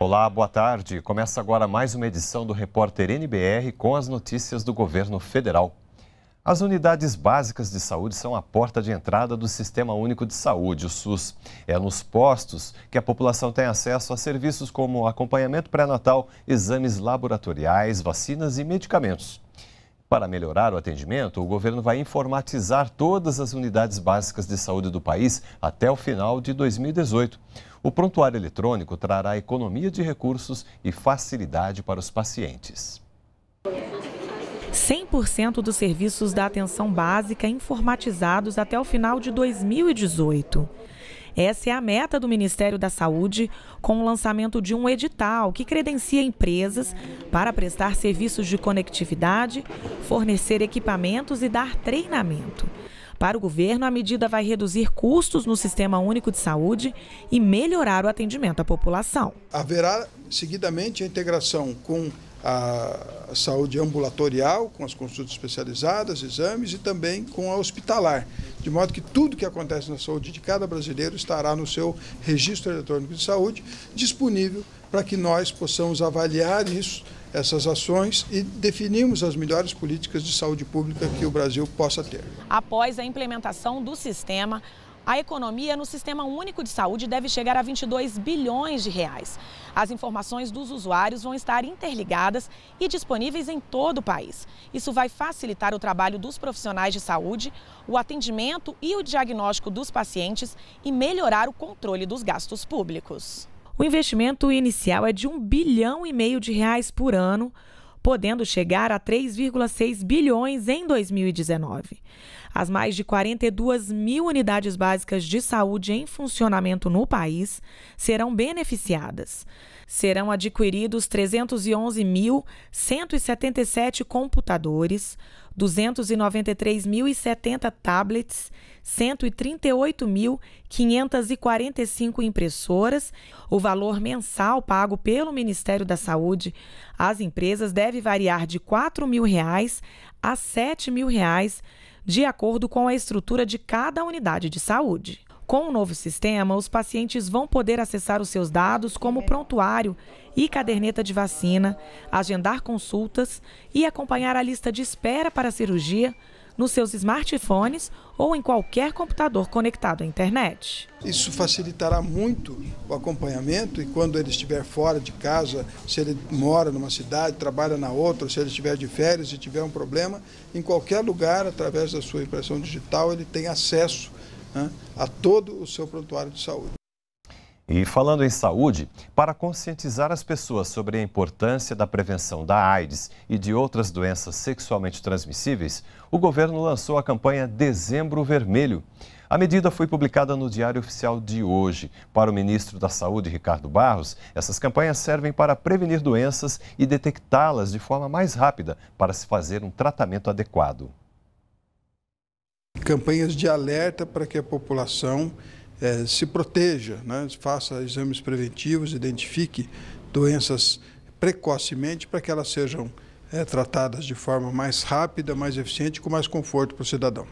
Olá, boa tarde. Começa agora mais uma edição do Repórter NBR com as notícias do governo federal. As unidades básicas de saúde são a porta de entrada do Sistema Único de Saúde, o SUS. É nos postos que a população tem acesso a serviços como acompanhamento pré-natal, exames laboratoriais, vacinas e medicamentos. Para melhorar o atendimento, o governo vai informatizar todas as unidades básicas de saúde do país até o final de 2018. O prontuário eletrônico trará economia de recursos e facilidade para os pacientes. 100% dos serviços da atenção básica informatizados até o final de 2018. Essa é a meta do Ministério da Saúde, com o lançamento de um edital que credencia empresas para prestar serviços de conectividade, fornecer equipamentos e dar treinamento. Para o governo, a medida vai reduzir custos no Sistema Único de Saúde e melhorar o atendimento à população. Haverá seguidamente a integração com a saúde ambulatorial, com as consultas especializadas, exames e também com a hospitalar, de modo que tudo que acontece na saúde de cada brasileiro estará no seu registro eletrônico de saúde, disponível para que nós possamos avaliar isso, essas ações, e definirmos as melhores políticas de saúde pública que o Brasil possa ter. Após a implementação do sistema, a economia no Sistema Único de Saúde deve chegar a 22 bilhões de reais. As informações dos usuários vão estar interligadas e disponíveis em todo o país. Isso vai facilitar o trabalho dos profissionais de saúde, o atendimento e o diagnóstico dos pacientes e melhorar o controle dos gastos públicos. O investimento inicial é de 1,5 bilhão de reais por ano, podendo chegar a 3,6 bilhões em 2019. As mais de 42 mil unidades básicas de saúde em funcionamento no país serão beneficiadas. Serão adquiridos 311.177 computadores, 293.070 tablets, 138.545 impressoras. O valor mensal pago pelo Ministério da Saúde às empresas deve variar de R$ 4.000 a R$ 7.000, de acordo com a estrutura de cada unidade de saúde. Com o novo sistema, os pacientes vão poder acessar os seus dados como prontuário e caderneta de vacina, agendar consultas e acompanhar a lista de espera para a cirurgia nos seus smartphones ou em qualquer computador conectado à internet. Isso facilitará muito o acompanhamento, e quando ele estiver fora de casa, se ele mora numa cidade, trabalha na outra, se ele estiver de férias e tiver um problema, em qualquer lugar, através da sua impressão digital, ele tem acesso a todo o seu prontuário de saúde. E falando em saúde, para conscientizar as pessoas sobre a importância da prevenção da AIDS e de outras doenças sexualmente transmissíveis, o governo lançou a campanha Dezembro Vermelho. A medida foi publicada no Diário Oficial de hoje. Para o ministro da Saúde, Ricardo Barros, essas campanhas servem para prevenir doenças e detectá-las de forma mais rápida para se fazer um tratamento adequado. Campanhas de alerta para que a população se proteja, faça exames preventivos, identifique doenças precocemente para que elas sejam tratadas de forma mais rápida, mais eficiente e com mais conforto para o cidadão.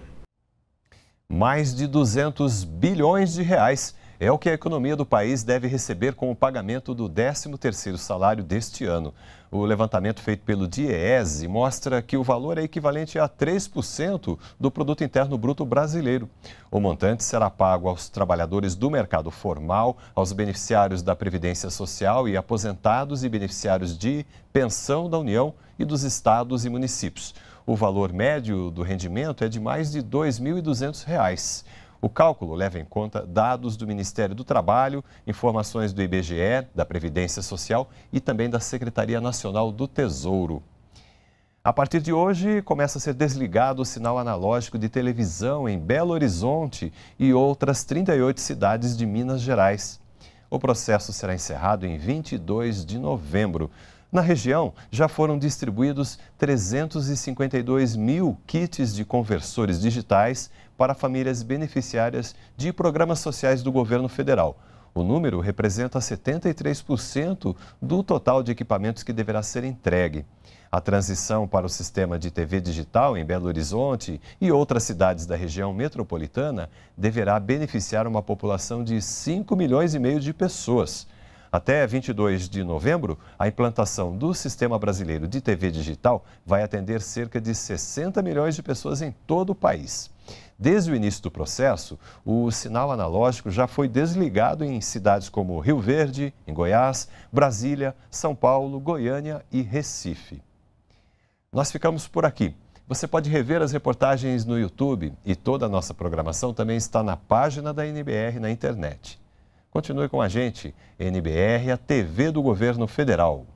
Mais de 200 bilhões de reais é o que a economia do país deve receber com o pagamento do 13º salário deste ano. O levantamento feito pelo DIEESE mostra que o valor é equivalente a 3% do Produto Interno Bruto brasileiro. O montante será pago aos trabalhadores do mercado formal, aos beneficiários da Previdência Social e aposentados e beneficiários de pensão da União e dos estados e municípios. O valor médio do rendimento é de mais de R$ 2.200. O cálculo leva em conta dados do Ministério do Trabalho, informações do IBGE, da Previdência Social e também da Secretaria Nacional do Tesouro. A partir de hoje, começa a ser desligado o sinal analógico de televisão em Belo Horizonte e outras 38 cidades de Minas Gerais. O processo será encerrado em 22 de novembro. Na região, já foram distribuídos 352 mil kits de conversores digitais para famílias beneficiárias de programas sociais do governo federal. O número representa 73% do total de equipamentos que deverá ser entregue. A transição para o sistema de TV digital em Belo Horizonte e outras cidades da região metropolitana deverá beneficiar uma população de 5,5 milhões de pessoas. Até 22 de novembro, a implantação do Sistema Brasileiro de TV Digital vai atender cerca de 60 milhões de pessoas em todo o país. Desde o início do processo, o sinal analógico já foi desligado em cidades como Rio Verde, em Goiás, Brasília, São Paulo, Goiânia e Recife. Nós ficamos por aqui. Você pode rever as reportagens no YouTube e toda a nossa programação também está na página da NBR na internet. Continue com a gente, NBR, a TV do Governo Federal.